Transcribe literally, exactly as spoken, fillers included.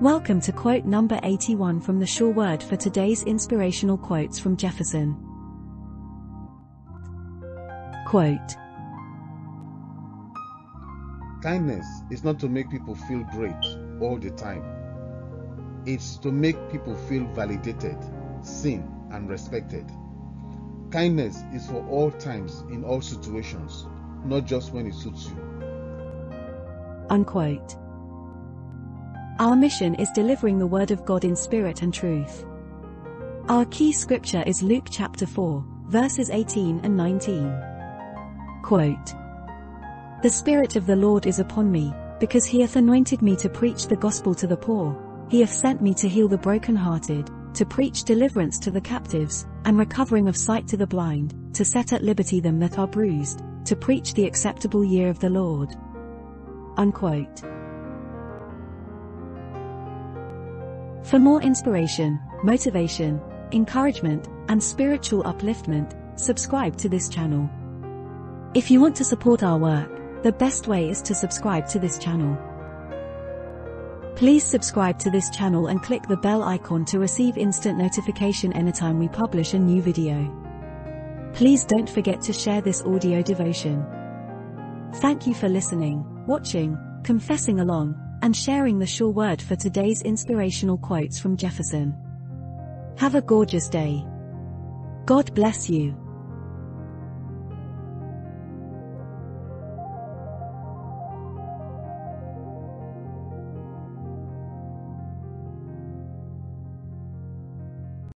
Welcome to quote number eighty-one from the Sure Word for Today's inspirational quotes from Jefferson. Quote: "Kindness is not to make people feel great all the time. It's to make people feel validated, seen, and respected. Kindness is for all times, in all situations, not just when it suits you." Unquote. Our mission is delivering the Word of God in spirit and truth. Our key scripture is Luke chapter four, verses eighteen and nineteen. Quote: "The Spirit of the Lord is upon me, because he hath anointed me to preach the gospel to the poor, he hath sent me to heal the brokenhearted, to preach deliverance to the captives, and recovering of sight to the blind, to set at liberty them that are bruised, to preach the acceptable year of the Lord." Unquote. For more inspiration, motivation, encouragement, and spiritual upliftment, subscribe to this channel. If you want to support our work, the best way is to subscribe to this channel. Please subscribe to this channel and click the bell icon to receive instant notification anytime we publish a new video. Please don't forget to share this audio devotion. Thank you for listening, watching, confessing along, and sharing the Sure Word for Today's inspirational quotes from Jefferson. Have a gorgeous day. God bless you.